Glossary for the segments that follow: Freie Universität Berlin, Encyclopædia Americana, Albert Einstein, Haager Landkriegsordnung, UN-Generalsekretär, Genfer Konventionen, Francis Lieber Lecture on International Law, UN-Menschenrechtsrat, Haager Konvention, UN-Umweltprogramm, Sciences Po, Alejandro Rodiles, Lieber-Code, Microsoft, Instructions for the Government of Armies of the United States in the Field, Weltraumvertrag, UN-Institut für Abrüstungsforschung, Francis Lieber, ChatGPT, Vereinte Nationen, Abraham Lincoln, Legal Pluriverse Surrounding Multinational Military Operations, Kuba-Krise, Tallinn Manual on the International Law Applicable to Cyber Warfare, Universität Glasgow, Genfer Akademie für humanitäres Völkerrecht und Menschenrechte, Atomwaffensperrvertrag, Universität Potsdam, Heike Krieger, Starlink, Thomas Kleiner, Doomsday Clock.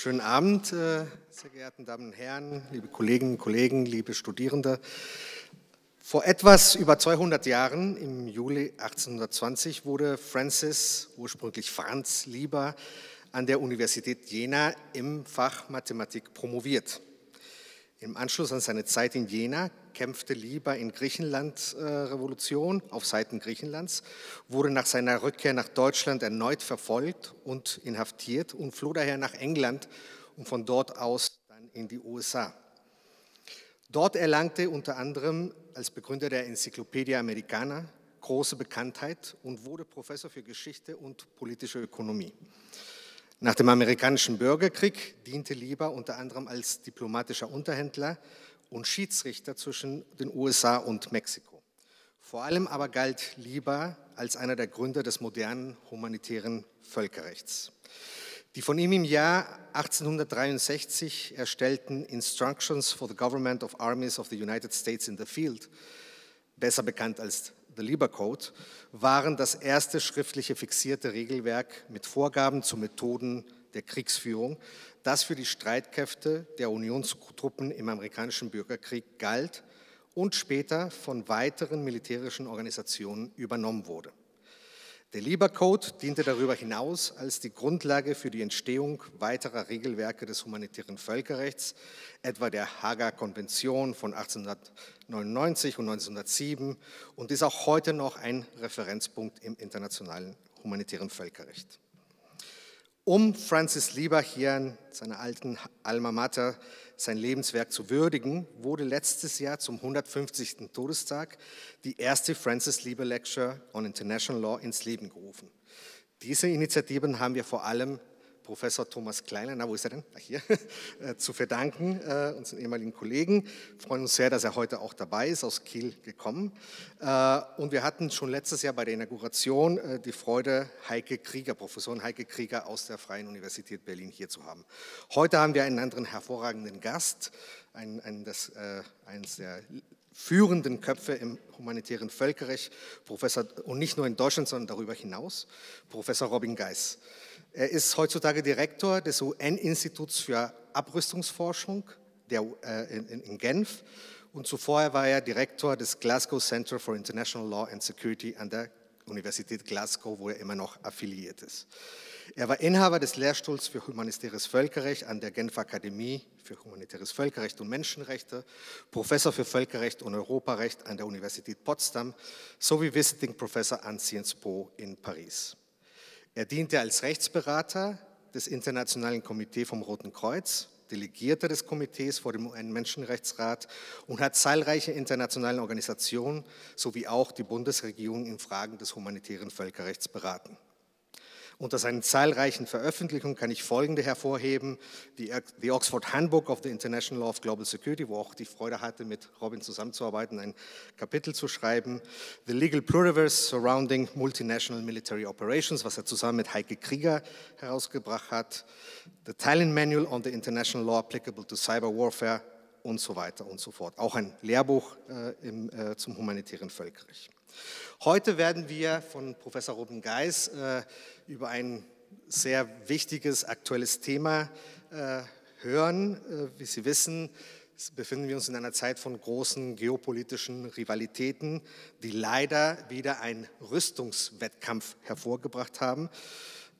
Schönen Abend, sehr geehrte Damen und Herren, liebe Kolleginnen und Kollegen, liebe Studierende. Vor etwas über 200 Jahren, im Juli 1820, wurde Francis, ursprünglich Franz Lieber, an der Universität Jena im Fach Mathematik promoviert. Im Anschluss an seine Zeit in Jena kämpfte Lieber in Griechenland Revolution auf Seiten Griechenlands, wurde nach seiner Rückkehr nach Deutschland erneut verfolgt und inhaftiert und floh daher nach England und von dort aus dann in die USA. Dort erlangte unter anderem als Begründer der Encyclopædia Americana große Bekanntheit und wurde Professor für Geschichte und politische Ökonomie. Nach dem amerikanischen Bürgerkrieg diente Lieber unter anderem als diplomatischer Unterhändler und Schiedsrichter zwischen den USA und Mexiko. Vor allem aber galt Lieber als einer der Gründer des modernen humanitären Völkerrechts. Die von ihm im Jahr 1863 erstellten Instructions for the Government of Armies of the United States in the Field, besser bekannt als der Lieber-Code, waren das erste schriftliche fixierte Regelwerk mit Vorgaben zu Methoden der Kriegsführung, das für die Streitkräfte der Unionstruppen im amerikanischen Bürgerkrieg galt und später von weiteren militärischen Organisationen übernommen wurde. Der Lieber-Code diente darüber hinaus als die Grundlage für die Entstehung weiterer Regelwerke des humanitären Völkerrechts, etwa der Haager Konvention von 1899 und 1907, und ist auch heute noch ein Referenzpunkt im internationalen humanitären Völkerrecht. Um Francis Lieber hier in seiner alten Alma Mater sein Lebenswerk zu würdigen, wurde letztes Jahr zum 150. Todestag die erste Francis Lieber Lecture on International Law ins Leben gerufen. Diese Initiativen haben wir vor allem Professor Thomas Kleiner, na wo ist er denn? Ach, hier, zu verdanken, unseren ehemaligen Kollegen. Wir freuen uns sehr, dass er heute auch dabei ist, aus Kiel gekommen. Und wir hatten schon letztes Jahr bei der Inauguration die Freude, Heike Krieger, Professorin Heike Krieger aus der Freien Universität Berlin hier zu haben. Heute haben wir einen anderen hervorragenden Gast, eines der führenden Köpfe im humanitären Völkerrecht, Professor, und nicht nur in Deutschland, sondern darüber hinaus, Professor Robin Geiß. Er ist heutzutage Direktor des UN-Instituts für Abrüstungsforschung in Genf, und zuvor war er Direktor des Glasgow Center for International Law and Security an der Universität Glasgow, wo er immer noch affiliiert ist. Er war Inhaber des Lehrstuhls für humanitäres Völkerrecht an der Genfer Akademie für humanitäres Völkerrecht und Menschenrechte, Professor für Völkerrecht und Europarecht an der Universität Potsdam sowie Visiting Professor an Sciences Po in Paris. Er diente als Rechtsberater des Internationalen Komitee vom Roten Kreuz, Delegierter des Komitees vor dem UN-Menschenrechtsrat und hat zahlreiche internationale Organisationen sowie auch die Bundesregierung in Fragen des humanitären Völkerrechts beraten. Unter seinen zahlreichen Veröffentlichungen kann ich folgende hervorheben: die Oxford Handbook of the International Law of Global Security, wo auch die Freude hatte, mit Robin zusammenzuarbeiten, ein Kapitel zu schreiben, the Legal Pluriverse Surrounding Multinational Military Operations, was er zusammen mit Heike Krieger herausgebracht hat, the Tallinn Manual on the International Law Applicable to Cyber Warfare und so weiter und so fort. Auch ein Lehrbuch zum humanitären Völkerrecht. Heute werden wir von Professor Robin Geiß über ein sehr wichtiges, aktuelles Thema hören. Wie Sie wissen, befinden wir uns in einer Zeit von großen geopolitischen Rivalitäten, die leider wieder einen Rüstungswettkampf hervorgebracht haben,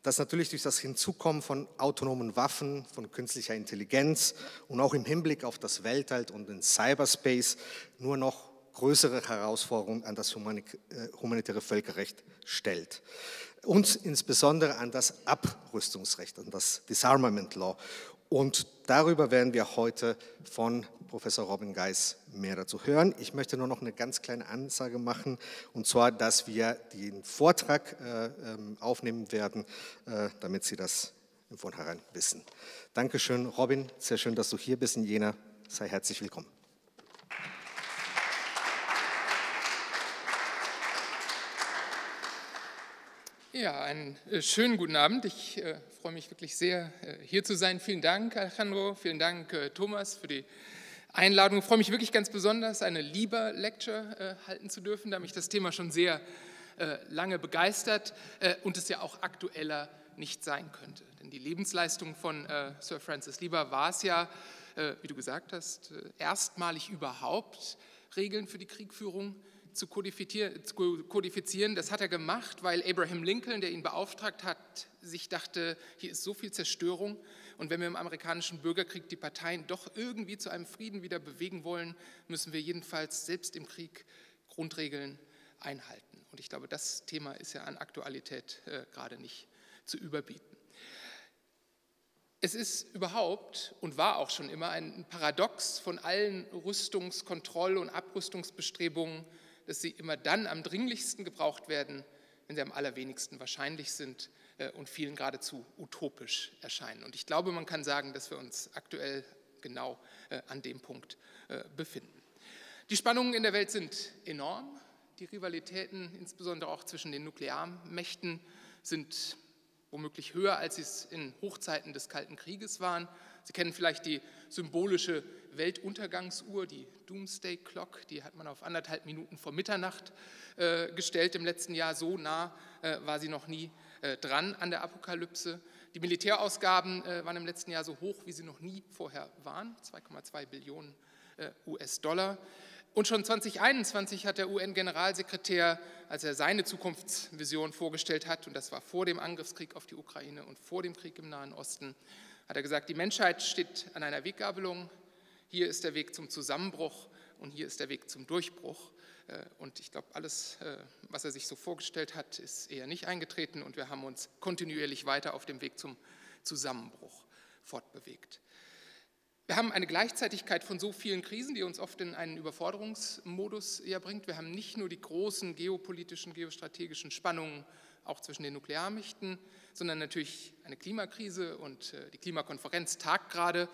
das natürlich durch das Hinzukommen von autonomen Waffen, von künstlicher Intelligenz und auch im Hinblick auf das Weltall und den Cyberspace nur noch größere Herausforderungen an das humanitäre Völkerrecht stellt. Und insbesondere an das Abrüstungsrecht, an das Disarmament Law. Und darüber werden wir heute von Professor Robin Geiß mehr dazu hören. Ich möchte nur noch eine ganz kleine Ansage machen, und zwar, dass wir den Vortrag aufnehmen werden, damit Sie das im Vornherein wissen. Dankeschön, Robin. Sehr schön, dass du hier bist in Jena. Sei herzlich willkommen. Ja, einen schönen guten Abend. Ich freue mich wirklich sehr, hier zu sein. Vielen Dank, Alejandro. Vielen Dank, Thomas, für die Einladung. Ich freue mich wirklich ganz besonders, eine Lieber-Lecture halten zu dürfen, da mich das Thema schon sehr lange begeistert und es ja auch aktueller nicht sein könnte. Denn die Lebensleistung von Sir Francis Lieber war es ja, wie du gesagt hast, erstmalig überhaupt Regeln für die Kriegführung zu kodifizieren. Das hat er gemacht, weil Abraham Lincoln, der ihn beauftragt hat, sich dachte, hier ist so viel Zerstörung und wenn wir im amerikanischen Bürgerkrieg die Parteien doch irgendwie zu einem Frieden wieder bewegen wollen, müssen wir jedenfalls selbst im Krieg Grundregeln einhalten. Und ich glaube, das Thema ist ja an Aktualität gerade nicht zu überbieten. Es ist überhaupt und war auch schon immer ein Paradox von allen Rüstungskontroll- und Abrüstungsbestrebungen, dass sie immer dann am dringlichsten gebraucht werden, wenn sie am allerwenigsten wahrscheinlich sind und vielen geradezu utopisch erscheinen. Und ich glaube, man kann sagen, dass wir uns aktuell genau an dem Punkt befinden. Die Spannungen in der Welt sind enorm. Die Rivalitäten, insbesondere auch zwischen den Nuklearmächten, sind womöglich höher, als sie es in Hochzeiten des Kalten Krieges waren. Sie kennen vielleicht die symbolische Weltuntergangsuhr, die Doomsday Clock, die hat man auf 1,5 Minuten vor Mitternacht gestellt im letzten Jahr. So nah war sie noch nie dran an der Apokalypse. Die Militärausgaben waren im letzten Jahr so hoch, wie sie noch nie vorher waren, 2,2 Billionen US-Dollar. Und schon 2021 hat der UN-Generalsekretär, als er seine Zukunftsvision vorgestellt hat, und das war vor dem Angriffskrieg auf die Ukraine und vor dem Krieg im Nahen Osten, hat er gesagt, die Menschheit steht an einer Weggabelung, hier ist der Weg zum Zusammenbruch und hier ist der Weg zum Durchbruch. Und ich glaube, alles, was er sich so vorgestellt hat, ist eher nicht eingetreten und wir haben uns kontinuierlich weiter auf dem Weg zum Zusammenbruch fortbewegt. Wir haben eine Gleichzeitigkeit von so vielen Krisen, die uns oft in einen Überforderungsmodus bringt. Wir haben nicht nur die großen geopolitischen, geostrategischen Spannungen auch zwischen den Nuklearmächten, sondern natürlich eine Klimakrise und die Klimakonferenz tagt gerade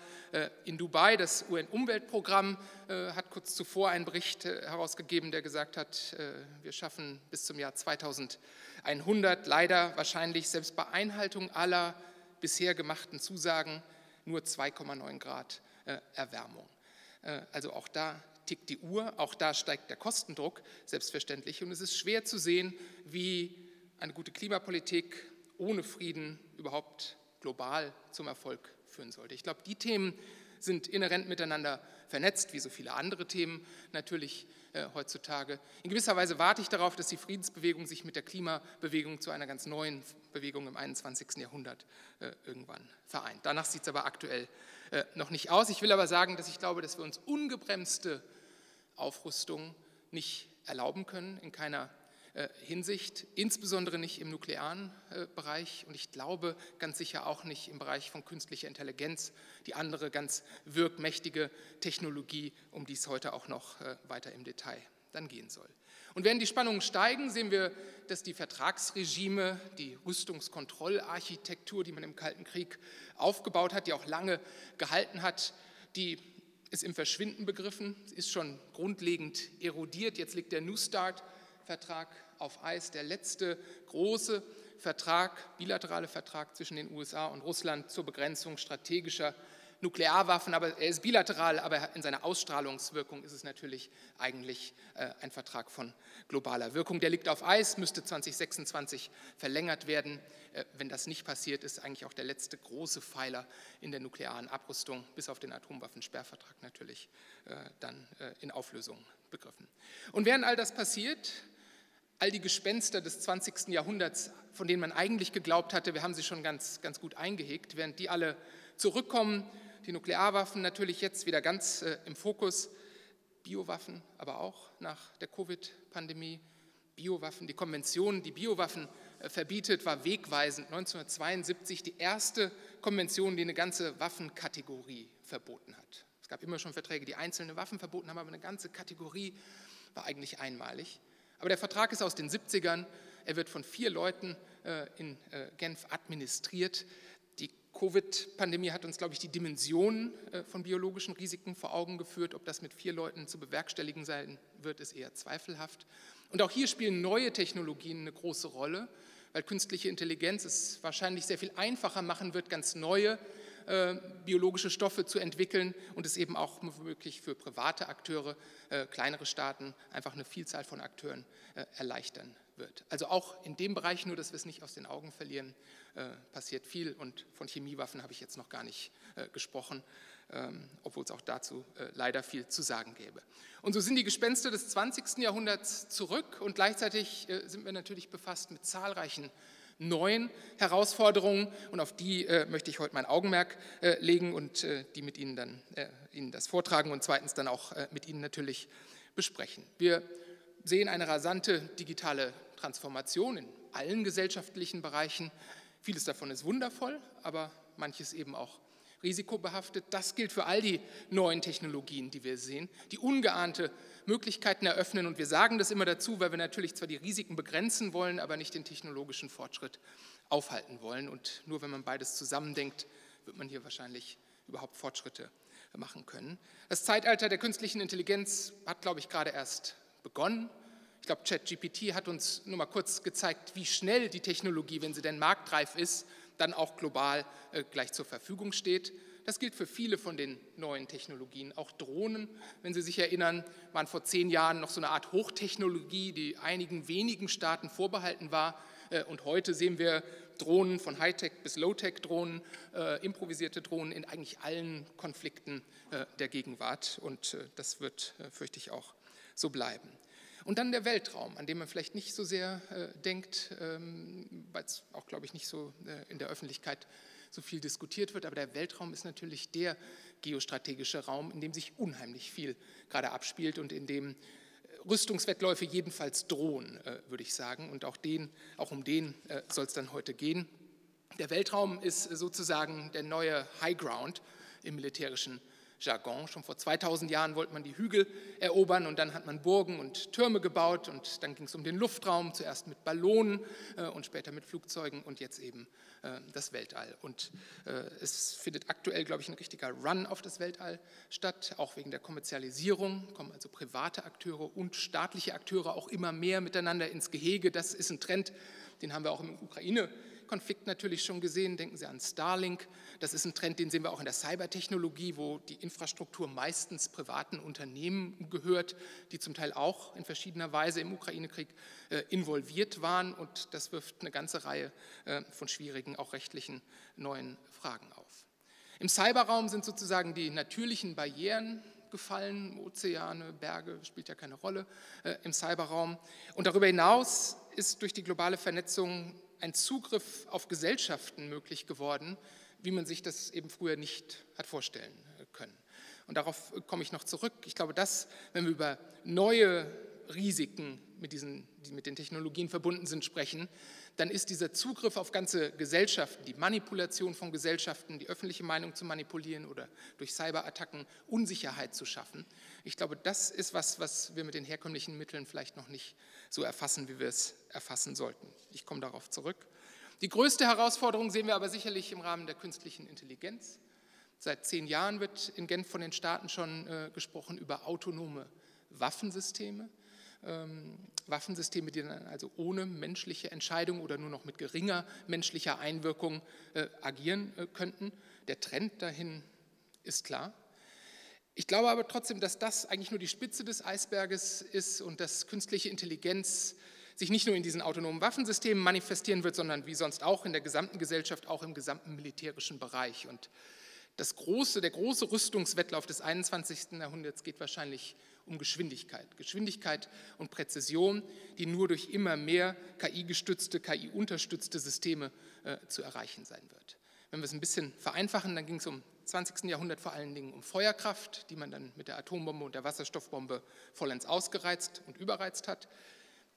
in Dubai. Das UN-Umweltprogramm hat kurz zuvor einen Bericht herausgegeben, der gesagt hat, wir schaffen bis zum Jahr 2100 leider wahrscheinlich selbst bei Einhaltung aller bisher gemachten Zusagen nur 2,9 Grad Erwärmung. Also auch da tickt die Uhr, auch da steigt der Kostendruck, selbstverständlich. Und es ist schwer zu sehen, wie eine gute Klimapolitik ohne Frieden überhaupt global zum Erfolg führen sollte. Ich glaube, die Themen sind inhärent miteinander vernetzt, wie so viele andere Themen natürlich heutzutage. In gewisser Weise warte ich darauf, dass die Friedensbewegung sich mit der Klimabewegung zu einer ganz neuen Bewegung im 21. Jahrhundert irgendwann vereint. Danach sieht es aber aktuell noch nicht aus. Ich will aber sagen, dass ich glaube, dass wir uns ungebremste Aufrüstung nicht erlauben können, in keiner Hinsicht, insbesondere nicht im nuklearen Bereich und ich glaube ganz sicher auch nicht im Bereich von künstlicher Intelligenz, die andere ganz wirkmächtige Technologie, um die es heute auch noch weiter im Detail dann gehen soll. Und während die Spannungen steigen, sehen wir, dass die Vertragsregime, die Rüstungskontrollarchitektur, die man im Kalten Krieg aufgebaut hat, die auch lange gehalten hat, die ist im Verschwinden begriffen, ist schon grundlegend erodiert. Jetzt liegt der New Start-Vertrag auf Eis, der letzte große Vertrag, bilaterale Vertrag zwischen den USA und Russland zur Begrenzung strategischer Nuklearwaffen, aber er ist bilateral, aber in seiner Ausstrahlungswirkung ist es natürlich eigentlich ein Vertrag von globaler Wirkung. Der liegt auf Eis, müsste 2026 verlängert werden. Wenn das nicht passiert, ist eigentlich auch der letzte große Pfeiler in der nuklearen Abrüstung, bis auf den Atomwaffensperrvertrag natürlich, dann in Auflösung begriffen. Und während all das passiert, all die Gespenster des 20. Jahrhunderts, von denen man eigentlich geglaubt hatte, wir haben sie schon ganz gut eingehegt, während die alle zurückkommen, die Nuklearwaffen natürlich jetzt wieder ganz im Fokus, Biowaffen aber auch nach der Covid-Pandemie, Biowaffen, die Konvention, die Biowaffen verbietet, war wegweisend, 1972 die erste Konvention, die eine ganze Waffenkategorie verboten hat. Es gab immer schon Verträge, die einzelne Waffen verboten haben, aber eine ganze Kategorie war eigentlich einmalig. Aber der Vertrag ist aus den 70ern, er wird von 4 Leuten in Genf administriert. Die Covid-Pandemie hat uns, glaube ich, die Dimensionen von biologischen Risiken vor Augen geführt. Ob das mit 4 Leuten zu bewerkstelligen sein wird, ist eher zweifelhaft. Und auch hier spielen neue Technologien eine große Rolle, weil künstliche Intelligenz es wahrscheinlich sehr viel einfacher machen wird, ganz neue biologische Stoffe zu entwickeln und es eben auch möglich für private Akteure, kleinere Staaten, einfach eine Vielzahl von Akteuren erleichtern wird. Also auch in dem Bereich, nur dass wir es nicht aus den Augen verlieren, passiert viel, und von Chemiewaffen habe ich jetzt noch gar nicht gesprochen, obwohl es auch dazu leider viel zu sagen gäbe. Und so sind die Gespenster des 20. Jahrhunderts zurück, und gleichzeitig sind wir natürlich befasst mit zahlreichen neuen Herausforderungen, und auf die möchte ich heute mein Augenmerk legen und die mit Ihnen dann Ihnen das vortragen und zweitens dann auch mit Ihnen natürlich besprechen. Wir sehen eine rasante digitale Transformation in allen gesellschaftlichen Bereichen. Vieles davon ist wundervoll, aber manches eben auch risikobehaftet. Das gilt für all die neuen Technologien, die wir sehen, die ungeahnte Möglichkeiten eröffnen. Und wir sagen das immer dazu, weil wir natürlich zwar die Risiken begrenzen wollen, aber nicht den technologischen Fortschritt aufhalten wollen. Und nur wenn man beides zusammendenkt, wird man hier wahrscheinlich überhaupt Fortschritte machen können. Das Zeitalter der künstlichen Intelligenz hat, glaube ich, gerade erst begonnen. Ich glaube, ChatGPT hat uns nur mal kurz gezeigt, wie schnell die Technologie, wenn sie denn marktreif ist, dann auch global gleich zur Verfügung steht. Das gilt für viele von den neuen Technologien. Auch Drohnen, wenn Sie sich erinnern, waren vor 10 Jahren noch so eine Art Hochtechnologie, die einigen wenigen Staaten vorbehalten war. Und heute sehen wir Drohnen von Hightech bis Lowtech-Drohnen, improvisierte Drohnen in eigentlich allen Konflikten der Gegenwart. Und das wird, fürchte ich, auch so bleiben. Und dann der Weltraum, an dem man vielleicht nicht so sehr denkt, weil es auch, glaube ich, nicht so in der Öffentlichkeit so viel diskutiert wird. Aber der Weltraum ist natürlich der geostrategische Raum, in dem sich unheimlich viel gerade abspielt und in dem Rüstungswettläufe jedenfalls drohen, würde ich sagen. Und auch um den soll es dann heute gehen. Der Weltraum ist sozusagen der neue High Ground im militärischen Jargon. Schon vor 2000 Jahren wollte man die Hügel erobern, und dann hat man Burgen und Türme gebaut, und dann ging es um den Luftraum, zuerst mit Ballonen und später mit Flugzeugen und jetzt eben das Weltall. Und es findet aktuell, glaube ich, ein richtiger Run auf das Weltall statt, auch wegen der Kommerzialisierung. Kommen also private Akteure und staatliche Akteure auch immer mehr miteinander ins Gehege. Das ist ein Trend, den haben wir auch im Ukraine-Konflikt natürlich schon gesehen. Denken Sie an Starlink. Das ist ein Trend, den sehen wir auch in der Cybertechnologie, wo die Infrastruktur meistens privaten Unternehmen gehört, die zum Teil auch in verschiedener Weise im Ukraine-Krieg involviert waren. Und das wirft eine ganze Reihe von schwierigen, auch rechtlichen, neuen Fragen auf. Im Cyberraum sind sozusagen die natürlichen Barrieren gefallen. Ozeane, Berge, spielt ja keine Rolle im Cyberraum. Und darüber hinaus ist durch die globale Vernetzung ein Zugriff auf Gesellschaften möglich geworden, wie man sich das eben früher nicht hat vorstellen können. Und darauf komme ich noch zurück. Ich glaube, dass, wenn wir über neue Risiken, die mit den Technologien verbunden sind, sprechen, dann ist dieser Zugriff auf ganze Gesellschaften, die Manipulation von Gesellschaften, die öffentliche Meinung zu manipulieren oder durch Cyberattacken Unsicherheit zu schaffen. Ich glaube, das ist was, was wir mit den herkömmlichen Mitteln vielleicht noch nicht so erfassen, wie wir es erfassen sollten. Ich komme darauf zurück. Die größte Herausforderung sehen wir aber sicherlich im Rahmen der künstlichen Intelligenz. Seit 10 Jahren wird in Genf von den Staaten schon gesprochen über autonome Waffensysteme. Waffensysteme, die dann also ohne menschliche Entscheidung oder nur noch mit geringer menschlicher Einwirkung agieren könnten. Der Trend dahin ist klar. Ich glaube aber trotzdem, dass das eigentlich nur die Spitze des Eisberges ist und dass künstliche Intelligenz sich nicht nur in diesen autonomen Waffensystemen manifestieren wird, sondern wie sonst auch in der gesamten Gesellschaft, auch im gesamten militärischen Bereich. Und der große Rüstungswettlauf des 21. Jahrhunderts geht wahrscheinlich um Geschwindigkeit. Geschwindigkeit und Präzision, die nur durch immer mehr KI-gestützte, KI-unterstützte Systeme zu erreichen sein wird. Wenn wir es ein bisschen vereinfachen, dann ging es im 20. Jahrhundert vor allen Dingen um Feuerkraft, die man dann mit der Atombombe und der Wasserstoffbombe vollends ausgereizt und überreizt hat.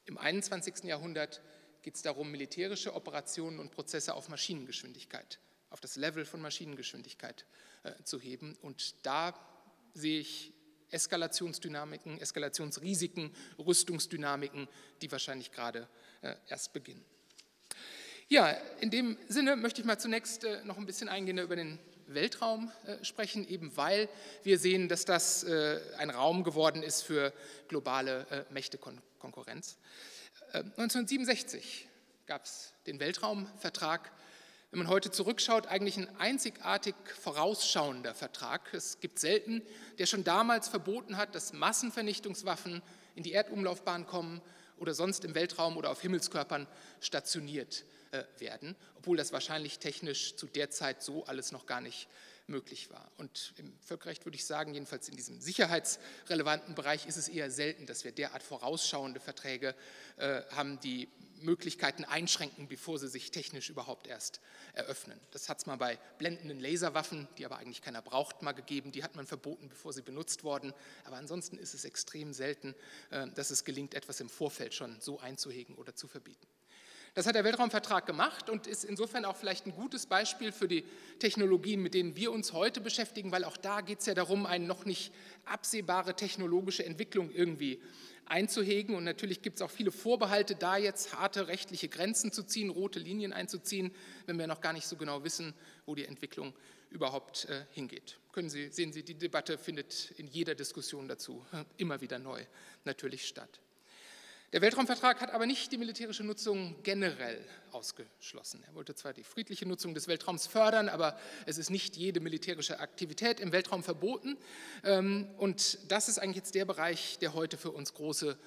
Im 21. Jahrhundert geht es darum, militärische Operationen und Prozesse auf Maschinengeschwindigkeit, auf das Level von Maschinengeschwindigkeit zu heben. Und da sehe ich Eskalationsdynamiken, Eskalationsrisiken, Rüstungsdynamiken, die wahrscheinlich gerade erst beginnen. Ja, in dem Sinne möchte ich mal zunächst noch ein bisschen eingehender über den Weltraum sprechen, eben weil wir sehen, dass das ein Raum geworden ist für globale Mächtekonkurrenz. 1967 gab es den Weltraumvertrag. Wenn man heute zurückschaut, eigentlich ein einzigartig vorausschauender Vertrag. Es gibt selten, der schon damals verboten hat, dass Massenvernichtungswaffen in die Erdumlaufbahn kommen oder sonst im Weltraum oder auf Himmelskörpern stationiert werden, obwohl das wahrscheinlich technisch zu der Zeit so alles noch gar nicht möglich war. Und im Völkerrecht würde ich sagen, jedenfalls in diesem sicherheitsrelevanten Bereich ist es eher selten, dass wir derart vorausschauende Verträge haben, die Möglichkeiten einschränken, bevor sie sich technisch überhaupt erst eröffnen. Das hat es mal bei blendenden Laserwaffen, die aber eigentlich keiner braucht, mal gegeben. Die hat man verboten, bevor sie benutzt wurden. Aber ansonsten ist es extrem selten, dass es gelingt, etwas im Vorfeld schon so einzuhegen oder zu verbieten. Das hat der Weltraumvertrag gemacht und ist insofern auch vielleicht ein gutes Beispiel für die Technologien, mit denen wir uns heute beschäftigen, weil auch da geht es ja darum, eine noch nicht absehbare technologische Entwicklung irgendwie einzuhegen. Und natürlich gibt es auch viele Vorbehalte, da jetzt harte rechtliche Grenzen zu ziehen, rote Linien einzuziehen, wenn wir noch gar nicht so genau wissen, wo die Entwicklung überhaupt hingeht. Sehen Sie, die Debatte findet in jeder Diskussion dazu immer wieder neu natürlich statt. Der Weltraumvertrag hat aber nicht die militärische Nutzung generell ausgeschlossen. Er wollte zwar die friedliche Nutzung des Weltraums fördern, aber es ist nicht jede militärische Aktivität im Weltraum verboten. Und das ist eigentlich jetzt der Bereich, der heute für uns große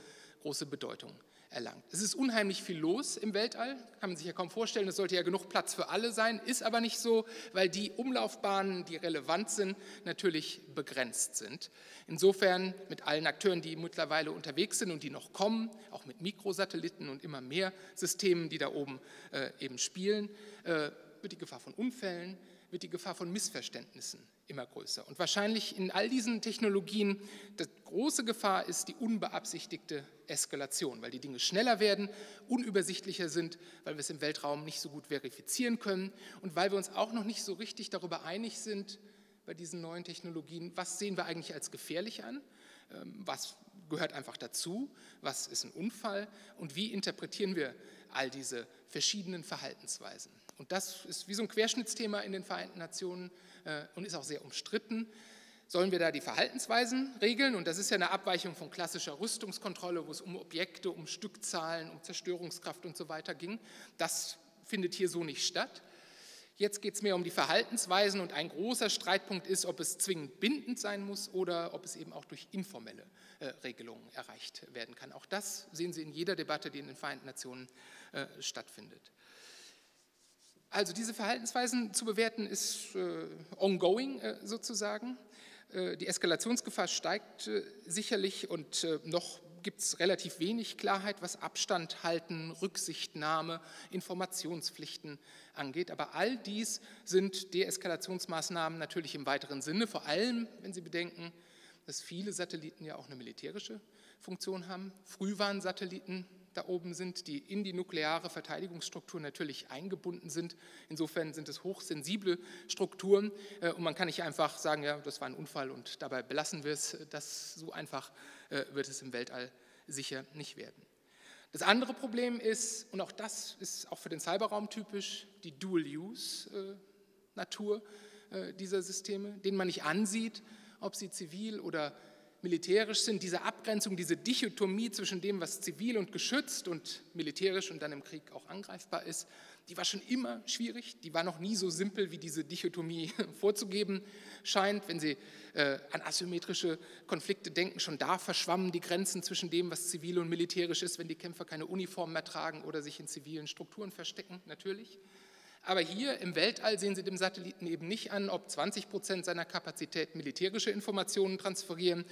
Bedeutung erlangt. Es ist unheimlich viel los im Weltall, kann man sich ja kaum vorstellen, es sollte ja genug Platz für alle sein, ist aber nicht so, weil die Umlaufbahnen, die relevant sind, natürlich begrenzt sind. Insofern mit allen Akteuren, die mittlerweile unterwegs sind und die noch kommen, auch mit Mikrosatelliten und immer mehr Systemen, die da oben eben spielen, wird die Gefahr von Unfällen, wird die Gefahr von Missverständnissen immer größer. Und wahrscheinlich in all diesen Technologien, die große Gefahr ist die unbeabsichtigte Eskalation, weil die Dinge schneller werden, unübersichtlicher sind, weil wir es im Weltraum nicht so gut verifizieren können und weil wir uns auch noch nicht so richtig darüber einig sind bei diesen neuen Technologien, was sehen wir eigentlich als gefährlich an, was gehört einfach dazu, was ist ein Unfall und wie interpretieren wir all diese verschiedenen Verhaltensweisen. Und das ist wie so ein Querschnittsthema in den Vereinten Nationen und ist auch sehr umstritten. Sollen wir da die Verhaltensweisen regeln? Und das ist ja eine Abweichung von klassischer Rüstungskontrolle, wo es um Objekte, um Stückzahlen, um Zerstörungskraft und so weiter ging. Das findet hier so nicht statt. Jetzt geht es mehr um die Verhaltensweisen und ein großer Streitpunkt ist, ob es zwingend bindend sein muss oder ob es eben auch durch informelle Regelungen erreicht werden kann. Auch das sehen Sie in jeder Debatte, die in den Vereinten Nationen stattfindet. Also diese Verhaltensweisen zu bewerten ist ongoing sozusagen. Die Eskalationsgefahr steigt sicherlich und noch gibt es relativ wenig Klarheit, was Abstand halten, Rücksichtnahme, Informationspflichten angeht. Aber all dies sind Deeskalationsmaßnahmen natürlich im weiteren Sinne, vor allem, wenn Sie bedenken, dass viele Satelliten ja auch eine militärische Funktion haben, Frühwarnsatelliten da oben sind, die in die nukleare Verteidigungsstruktur natürlich eingebunden sind. Insofern sind es hochsensible Strukturen und man kann nicht einfach sagen, ja, das war ein Unfall und dabei belassen wir es. Das so einfach wird es im Weltall sicher nicht werden. Das andere Problem ist, und auch das ist auch für den Cyberraum typisch, die Dual-Use-Natur dieser Systeme, denen man nicht ansieht, ob sie zivil oder militärisch sind, diese Abgrenzung, diese Dichotomie zwischen dem, was zivil und geschützt und militärisch und dann im Krieg auch angreifbar ist, die war schon immer schwierig, die war noch nie so simpel, wie diese Dichotomie vorzugeben scheint. Wenn Sie an asymmetrische Konflikte denken, schon da verschwammen die Grenzen zwischen dem, was zivil und militärisch ist, wenn die Kämpfer keine Uniformen mehr tragen oder sich in zivilen Strukturen verstecken, natürlich. Aber hier im Weltall sehen Sie dem Satelliten eben nicht an, ob 20% seiner Kapazität militärische Informationen transferieren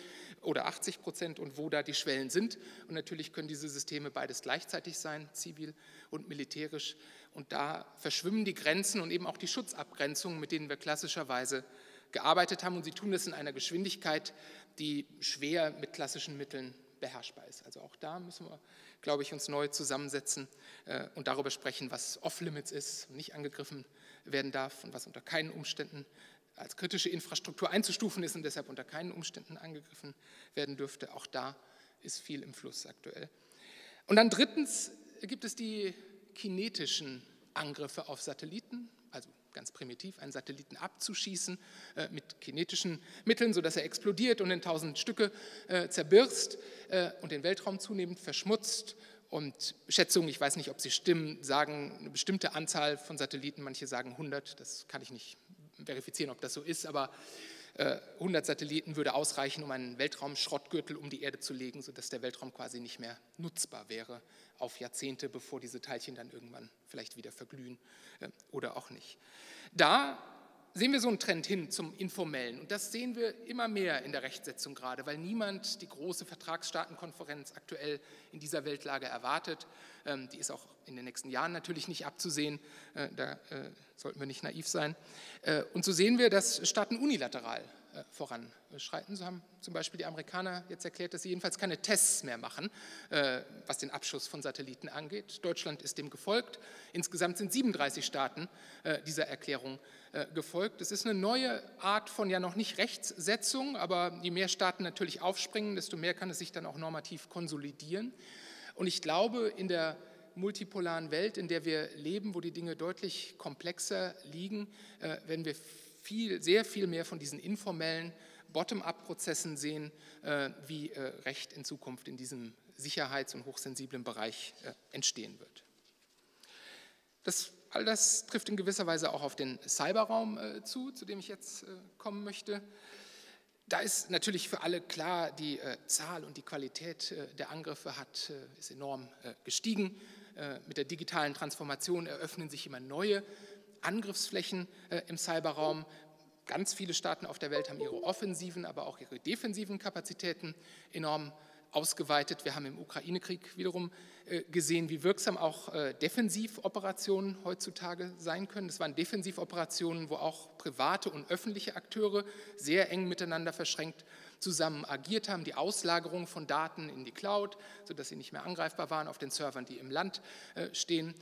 oder 80% und wo da die Schwellen sind. Und natürlich können diese Systeme beides gleichzeitig sein, zivil und militärisch. Und da verschwimmen die Grenzen und eben auch die Schutzabgrenzungen, mit denen wir klassischerweise gearbeitet haben. Und sie tun das in einer Geschwindigkeit, die schwer mit klassischen Mitteln beherrschbar ist. Also auch da müssen wir, glaube ich, uns neu zusammensetzen und darüber sprechen, was off-limits ist, nicht angegriffen werden darf und was unter keinen Umständen als kritische Infrastruktur einzustufen ist und deshalb unter keinen Umständen angegriffen werden dürfte. Auch da ist viel im Fluss aktuell. Und dann drittens gibt es die kinetischen Angriffe auf Satelliten, also ganz primitiv, einen Satelliten abzuschießen mit kinetischen Mitteln, sodass er explodiert und in 1000 Stücke zerbirst und den Weltraum zunehmend verschmutzt. Und Schätzungen, ich weiß nicht, ob sie stimmen, sagen eine bestimmte Anzahl von Satelliten, manche sagen 100, das kann ich nicht verifizieren, ob das so ist, aber 100 Satelliten würde ausreichen, um einen Weltraumschrottgürtel um die Erde zu legen, sodass der Weltraum quasi nicht mehr nutzbar wäre auf Jahrzehnte, bevor diese Teilchen dann irgendwann vielleicht wieder verglühen oder auch nicht. Da sehen wir so einen Trend hin zum Informellen und das sehen wir immer mehr in der Rechtsetzung gerade, weil niemand die große Vertragsstaatenkonferenz aktuell in dieser Weltlage erwartet. Die ist auch in den nächsten Jahren natürlich nicht abzusehen, da sollten wir nicht naiv sein. Und so sehen wir, dass Staaten unilateral voranschreiten. So haben zum Beispiel die Amerikaner jetzt erklärt, dass sie jedenfalls keine Tests mehr machen, was den Abschuss von Satelliten angeht. Deutschland ist dem gefolgt. Insgesamt sind 37 Staaten dieser Erklärung gefolgt. Es ist eine neue Art von ja noch nicht Rechtssetzung, aber je mehr Staaten natürlich aufspringen, desto mehr kann es sich dann auch normativ konsolidieren. Und ich glaube, in der multipolaren Welt, in der wir leben, wo die Dinge deutlich komplexer liegen, wenn wir sehr viel mehr von diesen informellen Bottom-up-Prozessen sehen, wie Recht in Zukunft in diesem sicherheits- und hochsensiblen Bereich entstehen wird. All das trifft in gewisser Weise auch auf den Cyberraum zu dem ich jetzt kommen möchte. Da ist natürlich für alle klar, die Zahl und die Qualität der Angriffe ist enorm gestiegen. Mit der digitalen Transformation eröffnen sich immer neue Angriffsflächen im Cyberraum. Ganz viele Staaten auf der Welt haben ihre offensiven, aber auch ihre defensiven Kapazitäten enorm ausgeweitet. Wir haben im Ukraine-Krieg wiederum gesehen, wie wirksam auch Defensivoperationen heutzutage sein können. Das waren Defensivoperationen, wo auch private und öffentliche Akteure sehr eng miteinander verschränkt zusammen agiert haben, die Auslagerung von Daten in die Cloud, sodass sie nicht mehr angreifbar waren auf den Servern, die im Land stehen.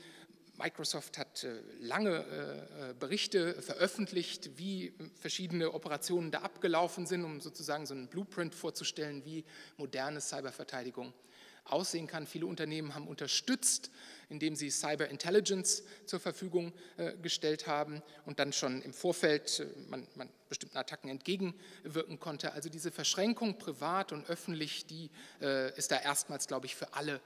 Microsoft hat lange Berichte veröffentlicht, wie verschiedene Operationen da abgelaufen sind, um sozusagen so einen Blueprint vorzustellen, wie moderne Cyberverteidigung aussehen kann. Viele Unternehmen haben unterstützt, indem sie Cyber Intelligence zur Verfügung gestellt haben und dann schon im Vorfeld man bestimmten Attacken entgegenwirken konnte. Also diese Verschränkung privat und öffentlich, die ist da erstmals, glaube ich, für alle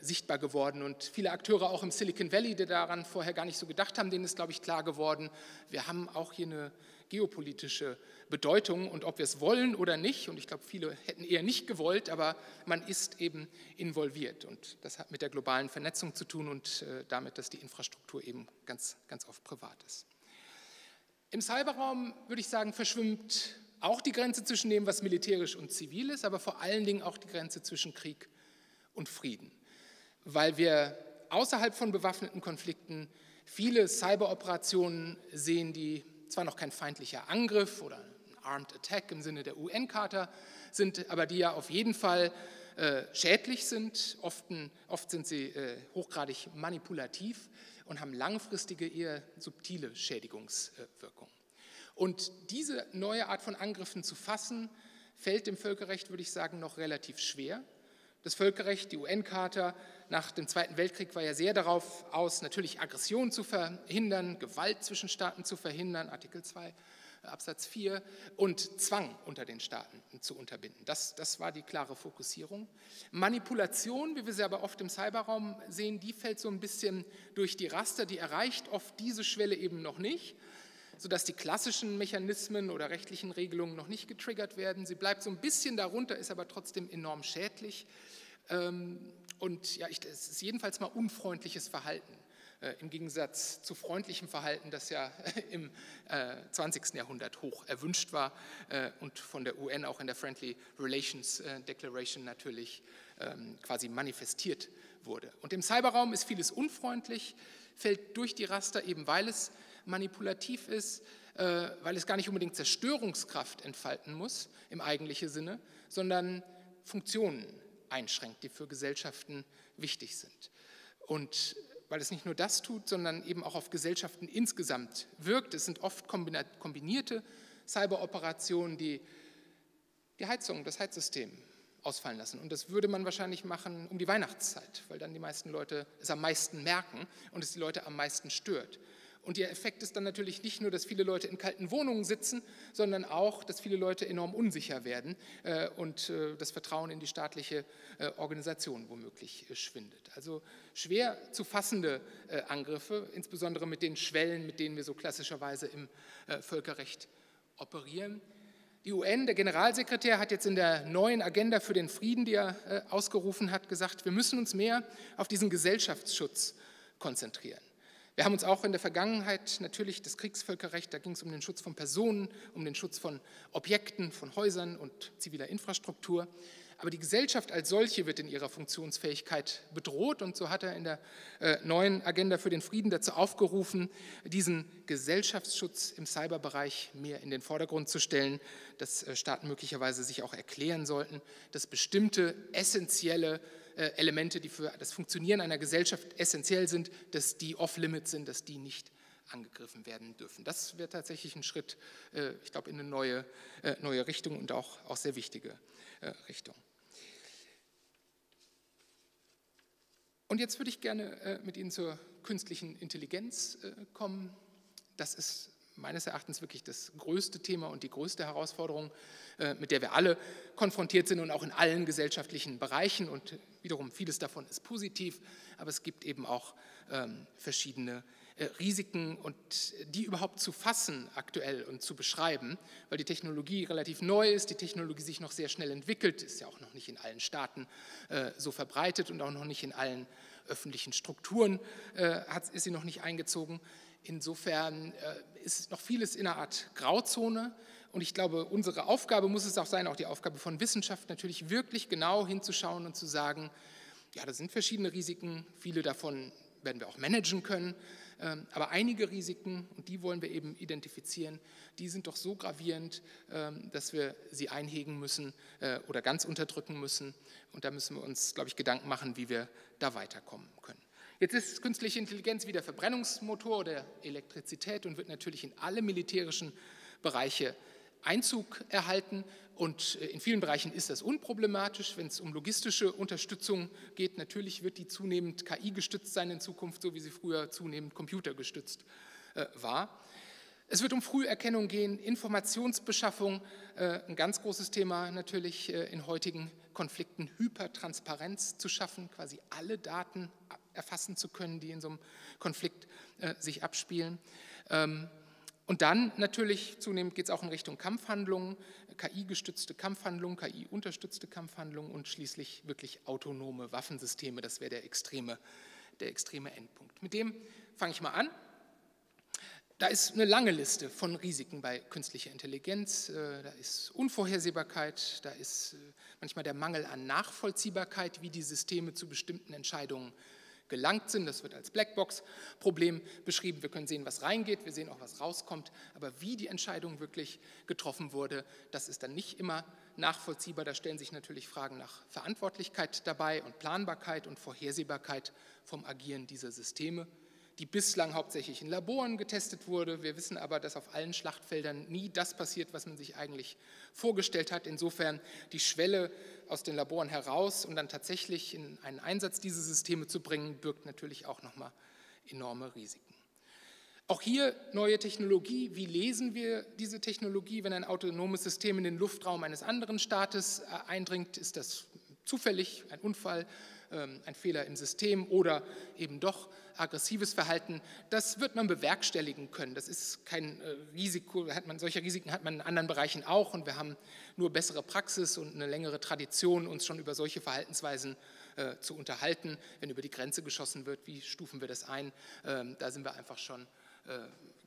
sichtbar geworden und viele Akteure auch im Silicon Valley, die daran vorher gar nicht so gedacht haben, denen ist, glaube ich, klar geworden, wir haben auch hier eine geopolitische Bedeutung und ob wir es wollen oder nicht, und ich glaube, viele hätten eher nicht gewollt, aber man ist eben involviert und das hat mit der globalen Vernetzung zu tun und damit, dass die Infrastruktur eben ganz, ganz oft privat ist. Im Cyberraum, würde ich sagen, verschwimmt auch die Grenze zwischen dem, was militärisch und zivil ist, aber vor allen Dingen auch die Grenze zwischen Krieg und Frieden. Weil wir außerhalb von bewaffneten Konflikten viele Cyberoperationen sehen, die zwar noch kein feindlicher Angriff oder ein Armed Attack im Sinne der UN-Charta sind, aber die ja auf jeden Fall schädlich sind. Oft sind sie hochgradig manipulativ und haben langfristige, eher subtile Schädigungswirkungen. Und diese neue Art von Angriffen zu fassen, fällt dem Völkerrecht, würde ich sagen, noch relativ schwer. Das Völkerrecht, die UN-Charta nach dem Zweiten Weltkrieg war ja sehr darauf aus, natürlich Aggression zu verhindern, Gewalt zwischen Staaten zu verhindern, Artikel 2, Absatz 4 und Zwang unter den Staaten zu unterbinden. Das war die klare Fokussierung. Manipulation, wie wir sie aber oft im Cyberraum sehen, die fällt so ein bisschen durch die Raster, die erreicht oft diese Schwelle eben noch nicht, sodass die klassischen Mechanismen oder rechtlichen Regelungen noch nicht getriggert werden. Sie bleibt so ein bisschen darunter, ist aber trotzdem enorm schädlich. Und ja, es ist jedenfalls mal unfreundliches Verhalten, im Gegensatz zu freundlichem Verhalten, das ja im 20. Jahrhundert hoch erwünscht war und von der UN auch in der Friendly Relations Declaration natürlich quasi manifestiert wurde. Und im Cyberraum ist vieles unfreundlich, fällt durch die Raster, eben weil es manipulativ ist, weil es gar nicht unbedingt Zerstörungskraft entfalten muss, im eigentlichen Sinne, sondern Funktionen einschränkt, die für Gesellschaften wichtig sind. Und weil es nicht nur das tut, sondern eben auch auf Gesellschaften insgesamt wirkt. Es sind oft kombinierte Cyberoperationen, die das Heizsystem ausfallen lassen. Und das würde man wahrscheinlich machen um die Weihnachtszeit, weil dann die meisten Leute es am meisten merken und es die Leute am meisten stört. Und der Effekt ist dann natürlich nicht nur, dass viele Leute in kalten Wohnungen sitzen, sondern auch, dass viele Leute enorm unsicher werden und das Vertrauen in die staatliche Organisation womöglich schwindet. Also schwer zu fassende Angriffe, insbesondere mit den Schwellen, mit denen wir so klassischerweise im Völkerrecht operieren. Die UN, der Generalsekretär, hat jetzt in der neuen Agenda für den Frieden, die er ausgerufen hat, gesagt, wir müssen uns mehr auf diesen Gesellschaftsschutz konzentrieren. Wir haben uns auch in der Vergangenheit natürlich das Kriegsvölkerrecht, da ging es um den Schutz von Personen, um den Schutz von Objekten, von Häusern und ziviler Infrastruktur. Aber die Gesellschaft als solche wird in ihrer Funktionsfähigkeit bedroht und so hat er in der neuen Agenda für den Frieden dazu aufgerufen, diesen Gesellschaftsschutz im Cyberbereich mehr in den Vordergrund zu stellen, dass Staaten möglicherweise sich auch erklären sollten, dass bestimmte essentielle Elemente, die für das Funktionieren einer Gesellschaft essentiell sind, dass die off-limits sind, dass die nicht angegriffen werden dürfen. Das wäre tatsächlich ein Schritt, ich glaube, in eine neue Richtung und auch sehr wichtige Richtung. Und jetzt würde ich gerne mit Ihnen zur künstlichen Intelligenz kommen. Das ist meines Erachtens wirklich das größte Thema und die größte Herausforderung, mit der wir alle konfrontiert sind und auch in allen gesellschaftlichen Bereichen. Und wiederum vieles davon ist positiv, aber es gibt eben auch verschiedene Risiken und die überhaupt zu fassen aktuell und zu beschreiben, weil die Technologie relativ neu ist, die Technologie sich noch sehr schnell entwickelt, ist ja auch noch nicht in allen Staaten so verbreitet und auch noch nicht in allen öffentlichen Strukturen ist sie noch nicht eingezogen. Insofern ist noch vieles in einer Art Grauzone und ich glaube, unsere Aufgabe muss es auch sein, auch die Aufgabe von Wissenschaft natürlich wirklich genau hinzuschauen und zu sagen, ja, da sind verschiedene Risiken, viele davon werden wir auch managen können, aber einige Risiken, und die wollen wir eben identifizieren, die sind doch so gravierend, dass wir sie einhegen müssen oder ganz unterdrücken müssen. Und da müssen wir uns, glaube ich, Gedanken machen, wie wir da weiterkommen können. Jetzt ist künstliche Intelligenz wie der Verbrennungsmotor oder Elektrizität und wird natürlich in alle militärischen Bereiche Einzug erhalten und in vielen Bereichen ist das unproblematisch, wenn es um logistische Unterstützung geht. Natürlich wird die zunehmend KI-gestützt sein in Zukunft, so wie sie früher zunehmend computergestützt war. Es wird um Früherkennung gehen, Informationsbeschaffung, ein ganz großes Thema natürlich in heutigen Konflikten, Hypertransparenz zu schaffen, quasi alle Daten erfassen zu können, die in so einem Konflikt sich abspielen. Und dann natürlich zunehmend geht es auch in Richtung Kampfhandlungen, KI-gestützte Kampfhandlungen, KI-unterstützte Kampfhandlungen und schließlich wirklich autonome Waffensysteme. Das wäre der extreme Endpunkt. Mit dem fange ich mal an. Da ist eine lange Liste von Risiken bei künstlicher Intelligenz. Da ist Unvorhersehbarkeit, da ist manchmal der Mangel an Nachvollziehbarkeit, wie die Systeme zu bestimmten Entscheidungen gelangt sind. Das wird als Blackbox-Problem beschrieben. Wir können sehen, was reingeht, wir sehen auch, was rauskommt. Aber wie die Entscheidung wirklich getroffen wurde, das ist dann nicht immer nachvollziehbar. Da stellen sich natürlich Fragen nach Verantwortlichkeit dabei und Planbarkeit und Vorhersehbarkeit vom Agieren dieser Systeme, die bislang hauptsächlich in Laboren getestet wurde. Wir wissen aber, dass auf allen Schlachtfeldern nie das passiert, was man sich eigentlich vorgestellt hat. Insofern die Schwelle aus den Laboren heraus und dann tatsächlich in einen Einsatz diese Systeme zu bringen, birgt natürlich auch nochmal enorme Risiken. Auch hier neue Technologie. Wie lesen wir diese Technologie? Wenn ein autonomes System in den Luftraum eines anderen Staates eindringt, ist das zufällig ein Unfall, ein Fehler im System oder eben doch aggressives Verhalten, das wird man bewerkstelligen können. Das ist kein Risiko, solche Risiken hat man in anderen Bereichen auch und wir haben nur bessere Praxis und eine längere Tradition, uns schon über solche Verhaltensweisen zu unterhalten. Wenn über die Grenze geschossen wird, wie stufen wir das ein? Da sind wir einfach schon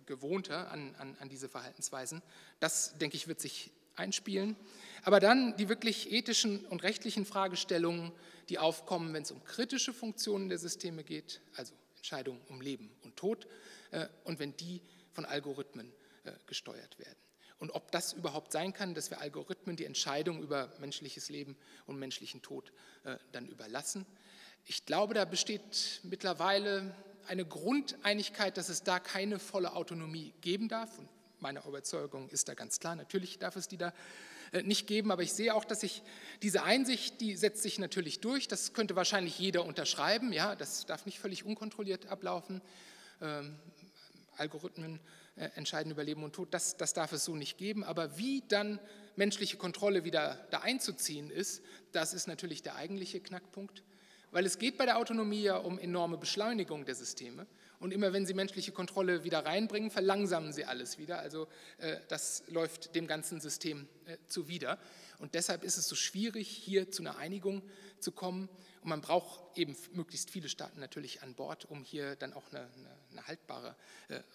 gewohnter an diese Verhaltensweisen. Das, denke ich, wird sich einspielen. Aber dann die wirklich ethischen und rechtlichen Fragestellungen, die aufkommen, wenn es um kritische Funktionen der Systeme geht, also Entscheidungen um Leben und Tod und wenn die von Algorithmen gesteuert werden. Und ob das überhaupt sein kann, dass wir Algorithmen die Entscheidung über menschliches Leben und menschlichen Tod dann überlassen. Ich glaube, da besteht mittlerweile eine Grundeinigkeit, dass es da keine volle Autonomie geben darf. Und meine Überzeugung ist da ganz klar, natürlich darf es die da nicht geben, aber ich sehe auch, dass diese Einsicht, die setzt sich natürlich durch, das könnte wahrscheinlich jeder unterschreiben, ja, das darf nicht völlig unkontrolliert ablaufen, Algorithmen entscheiden über Leben und Tod, das darf es so nicht geben, aber wie dann menschliche Kontrolle wieder da einzuziehen ist, das ist natürlich der eigentliche Knackpunkt, weil es geht bei der Autonomie ja um enorme Beschleunigung der Systeme. und immer wenn sie menschliche Kontrolle wieder reinbringen, verlangsamen sie alles wieder. Also das läuft dem ganzen System zuwider. Und deshalb ist es so schwierig, hier zu einer Einigung zu kommen. Und man braucht eben möglichst viele Staaten natürlich an Bord, um hier dann auch eine haltbare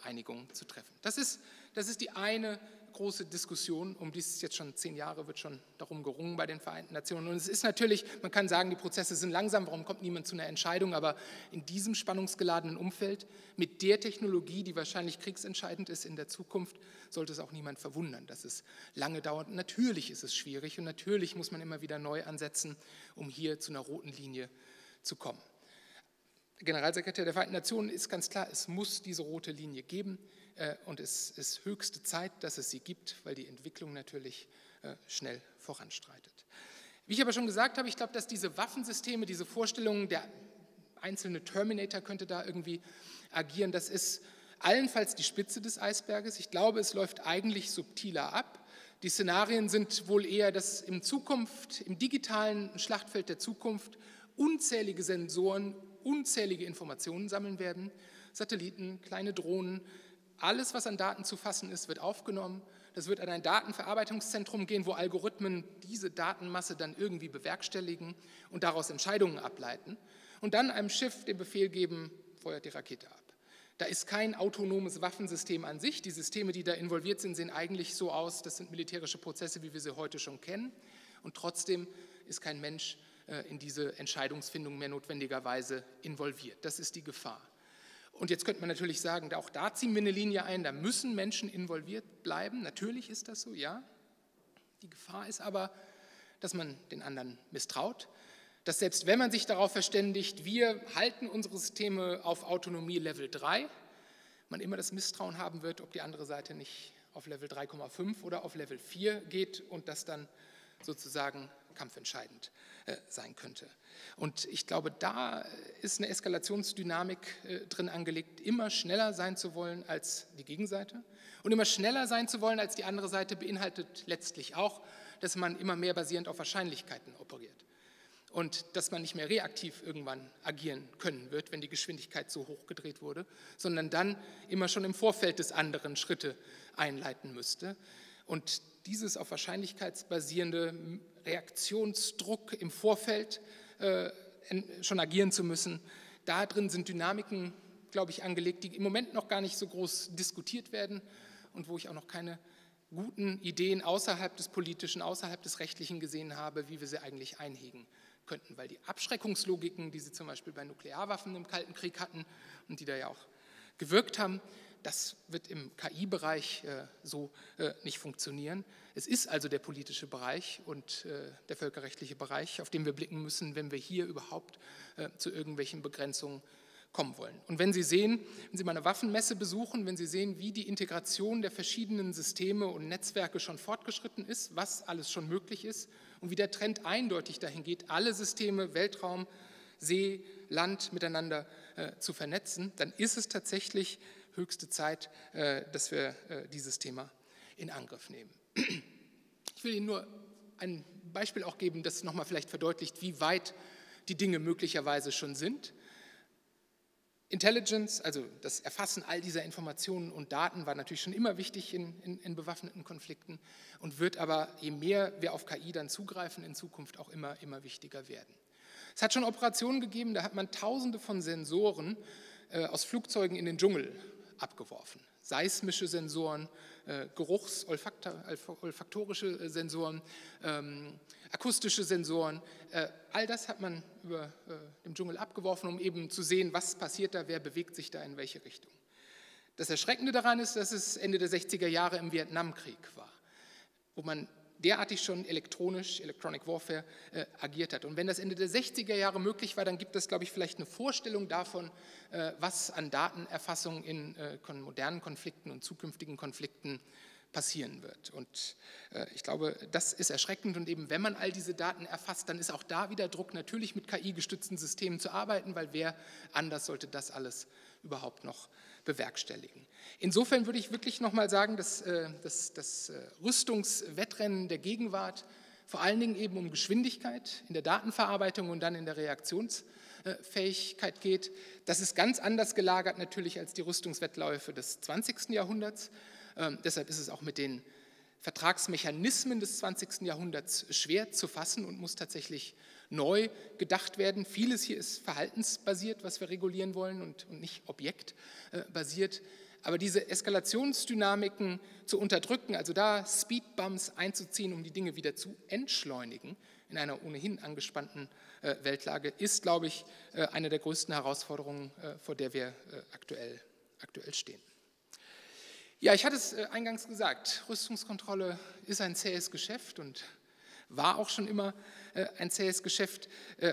Einigung zu treffen. Das ist die eine große Diskussion, um die es jetzt schon 10 Jahre wird schon darum gerungen bei den Vereinten Nationen. Und es ist natürlich, man kann sagen, die Prozesse sind langsam, warum kommt niemand zu einer Entscheidung, aber in diesem spannungsgeladenen Umfeld, mit der Technologie, die wahrscheinlich kriegsentscheidend ist in der Zukunft, sollte es auch niemand verwundern, dass es lange dauert. Und natürlich ist es schwierig und natürlich muss man immer wieder neu ansetzen, um hier zu einer roten Linie zu kommen. Der Generalsekretär der Vereinten Nationen ist ganz klar, es muss diese rote Linie geben. Und es ist höchste Zeit, dass es sie gibt, weil die Entwicklung natürlich schnell voranschreitet. Wie ich aber schon gesagt habe, ich glaube, dass diese Waffensysteme, diese Vorstellungen, der einzelne Terminator könnte da irgendwie agieren, das ist allenfalls die Spitze des Eisberges. Ich glaube, es läuft eigentlich subtiler ab. Die Szenarien sind wohl eher, dass in Zukunft, im digitalen Schlachtfeld der Zukunft, unzählige Sensoren, unzählige Informationen sammeln werden, Satelliten, kleine Drohnen. Alles, was an Daten zu fassen ist, wird aufgenommen. Das wird an ein Datenverarbeitungszentrum gehen, wo Algorithmen diese Datenmasse dann irgendwie bewerkstelligen und daraus Entscheidungen ableiten und dann einem Schiff den Befehl geben, feuert die Rakete ab. Da ist kein autonomes Waffensystem an sich. Die Systeme, die da involviert sind, sehen eigentlich so aus, das sind militärische Prozesse, wie wir sie heute schon kennen. Und trotzdem ist kein Mensch in diese Entscheidungsfindung mehr notwendigerweise involviert. Das ist die Gefahr. Und jetzt könnte man natürlich sagen, auch da ziehen wir eine Linie ein, da müssen Menschen involviert bleiben. Natürlich ist das so, ja. Die Gefahr ist aber, dass man den anderen misstraut, dass selbst wenn man sich darauf verständigt, wir halten unsere Systeme auf Autonomie Level 3, man immer das Misstrauen haben wird, ob die andere Seite nicht auf Level 3,5 oder auf Level 4 geht und das dann sozusagen kampfentscheidend sein könnte. Und ich glaube, da ist eine Eskalationsdynamik drin angelegt, immer schneller sein zu wollen als die Gegenseite. Und immer schneller sein zu wollen als die andere Seite beinhaltet letztlich auch, dass man immer mehr basierend auf Wahrscheinlichkeiten operiert. Und dass man nicht mehr reaktiv irgendwann agieren können wird, wenn die Geschwindigkeit so hoch gedreht wurde, sondern dann immer schon im Vorfeld des anderen Schritte einleiten müsste. Und dieses auf wahrscheinlichkeitsbasierende Reaktionsdruck im Vorfeld schon agieren zu müssen, da drin sind Dynamiken, glaube ich, angelegt, die im Moment noch gar nicht so groß diskutiert werden und wo ich auch noch keine guten Ideen außerhalb des Politischen, außerhalb des Rechtlichen gesehen habe, wie wir sie eigentlich einhegen könnten, weil die Abschreckungslogiken, die sie zum Beispiel bei Nuklearwaffen im Kalten Krieg hatten und die da ja auch gewirkt haben, das wird im KI-Bereich so nicht funktionieren. Es ist also der politische Bereich und der völkerrechtliche Bereich, auf den wir blicken müssen, wenn wir hier überhaupt zu irgendwelchen Begrenzungen kommen wollen. Und wenn Sie sehen, wenn Sie mal eine Waffenmesse besuchen, wenn Sie sehen, wie die Integration der verschiedenen Systeme und Netzwerke schon fortgeschritten ist, was alles schon möglich ist und wie der Trend eindeutig dahin geht, alle Systeme, Weltraum, See, Land miteinander zu vernetzen, dann ist es tatsächlich höchste Zeit, dass wir dieses Thema in Angriff nehmen. Ich will Ihnen nur ein Beispiel auch geben, das nochmal vielleicht verdeutlicht, wie weit die Dinge möglicherweise schon sind. Intelligence, also das Erfassen all dieser Informationen und Daten, war natürlich schon immer wichtig in bewaffneten Konflikten und wird aber, je mehr wir auf KI dann zugreifen, in Zukunft auch immer wichtiger werden. Es hat schon Operationen gegeben, da hat man Tausende von Sensoren aus Flugzeugen in den Dschungel abgeworfen. Seismische Sensoren, Geruchs-, olfaktorische Sensoren, akustische Sensoren, all das hat man über dem Dschungel abgeworfen, um eben zu sehen, was passiert da, wer bewegt sich da in welche Richtung. Das Erschreckende daran ist, dass es Ende der 60er Jahre im Vietnamkrieg war, wo man derartig schon elektronisch, Electronic Warfare, agiert hat. Und wenn das Ende der 60er Jahre möglich war, dann gibt es, glaube ich, vielleicht eine Vorstellung davon, was an Datenerfassung in modernen Konflikten und zukünftigen Konflikten passieren wird. Und ich glaube, das ist erschreckend. Und eben, wenn man all diese Daten erfasst, dann ist auch da wieder Druck, natürlich mit KI-gestützten Systemen zu arbeiten, weil wer anders sollte das alles überhaupt noch bewerkstelligen. Insofern würde ich wirklich nochmal sagen, dass das Rüstungswettrennen der Gegenwart vor allen Dingen eben um Geschwindigkeit in der Datenverarbeitung und dann in der Reaktionsfähigkeit Fähigkeit geht. Das ist ganz anders gelagert natürlich als die Rüstungswettläufe des 20. Jahrhunderts. Deshalb ist es auch mit den Vertragsmechanismen des 20. Jahrhunderts schwer zu fassen und muss tatsächlich neu gedacht werden. Vieles hier ist verhaltensbasiert, was wir regulieren wollen und nicht objektbasiert. Aber diese Eskalationsdynamiken zu unterdrücken, also da Speedbumps einzuziehen, um die Dinge wieder zu entschleunigen in einer ohnehin angespannten Weltlage, ist, glaube ich, eine der größten Herausforderungen, vor der wir aktuell stehen. Ja, ich hatte es eingangs gesagt, Rüstungskontrolle ist ein zähes Geschäft und war auch schon immer ein zähes Geschäft.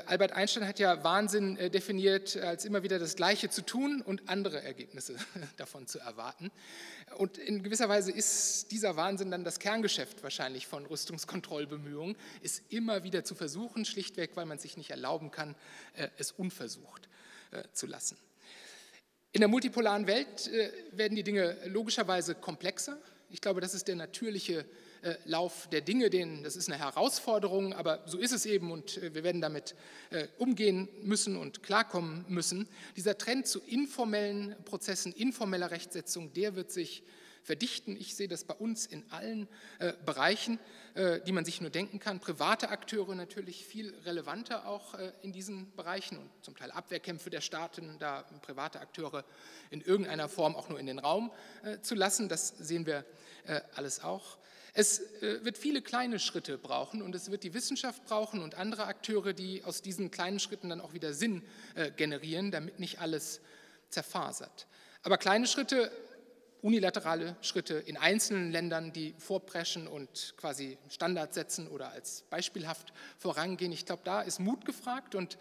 Albert Einstein hat ja Wahnsinn definiert, als immer wieder das Gleiche zu tun und andere Ergebnisse davon zu erwarten. Und in gewisser Weise ist dieser Wahnsinn dann das Kerngeschäft wahrscheinlich von Rüstungskontrollbemühungen, ist immer wieder zu versuchen, schlichtweg, weil man sich nicht erlauben kann, es unversucht zu lassen. In der multipolaren Welt werden die Dinge logischerweise komplexer. Ich glaube, das ist der natürliche Lauf der Dinge. Das ist eine Herausforderung, aber so ist es eben und wir werden damit umgehen müssen und klarkommen müssen. Dieser Trend zu informellen Prozessen, informeller Rechtsetzung, der wird sich verdichten. Ich sehe das bei uns in allen Bereichen, die man sich nur denken kann. Private Akteure natürlich viel relevanter auch in diesen Bereichen und zum Teil Abwehrkämpfe der Staaten, da private Akteure in irgendeiner Form auch nur in den Raum zu lassen. Das sehen wir alles auch. Es wird viele kleine Schritte brauchen und es wird die Wissenschaft brauchen und andere Akteure, die aus diesen kleinen Schritten dann auch wieder Sinn generieren, damit nicht alles zerfasert. Aber kleine Schritte, unilaterale Schritte in einzelnen Ländern, die vorpreschen und quasi Standards setzen oder als beispielhaft vorangehen. Ich glaube, da ist Mut gefragt und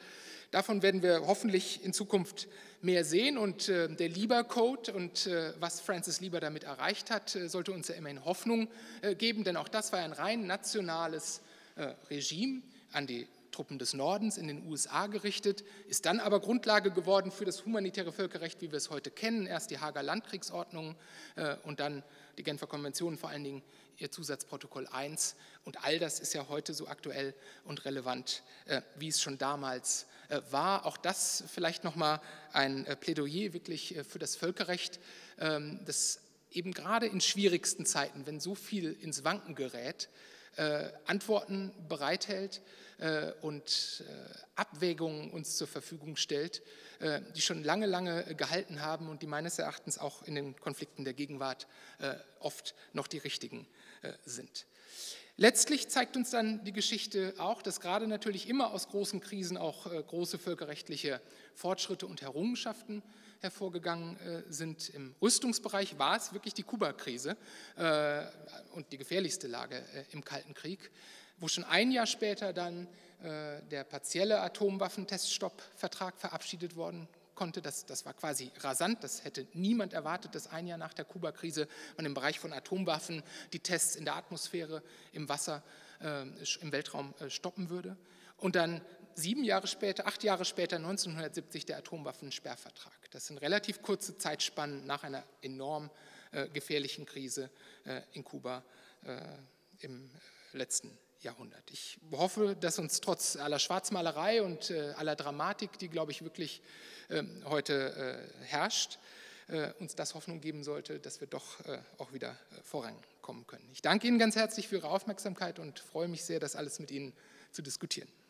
davon werden wir hoffentlich in Zukunft mehr sehen. Und der Lieber-Code und was Francis Lieber damit erreicht hat, sollte uns ja immerhin Hoffnung geben, denn auch das war ein rein nationales Regime an die Truppen des Nordens in den USA gerichtet, ist dann aber Grundlage geworden für das humanitäre Völkerrecht, wie wir es heute kennen. Erst die Haager Landkriegsordnung und dann die Genfer Konventionen, vor allen Dingen ihr Zusatzprotokoll 1. Und all das ist ja heute so aktuell und relevant, wie es schon damals war. Auch das vielleicht nochmal ein Plädoyer wirklich für das Völkerrecht, das eben gerade in schwierigsten Zeiten, wenn so viel ins Wanken gerät, Antworten bereithält und Abwägungen uns zur Verfügung stellt, die schon lange, lange gehalten haben und die meines Erachtens auch in den Konflikten der Gegenwart oft noch die richtigen sind. Letztlich zeigt uns dann die Geschichte auch, dass gerade natürlich immer aus großen Krisen auch große völkerrechtliche Fortschritte und Errungenschaften hervorgegangen sind. Im Rüstungsbereich war es wirklich die Kuba-Krise und die gefährlichste Lage im Kalten Krieg, wo schon ein Jahr später dann der partielle Atomwaffenteststopp-Vertrag verabschiedet worden konnte. Das war quasi rasant, das hätte niemand erwartet, dass ein Jahr nach der Kuba-Krise man im Bereich von Atomwaffen die Tests in der Atmosphäre, im Wasser, im Weltraum stoppen würde. Und dann 8 Jahre später, 1970, der Atomwaffensperrvertrag. Das sind relativ kurze Zeitspannen nach einer enorm gefährlichen Krise in Kuba im letzten Jahrhundert. Ich hoffe, dass uns trotz aller Schwarzmalerei und aller Dramatik, die, glaube ich, wirklich heute herrscht, uns das Hoffnung geben sollte, dass wir doch auch wieder vorankommen können. Ich danke Ihnen ganz herzlich für Ihre Aufmerksamkeit und freue mich sehr, das alles mit Ihnen zu diskutieren.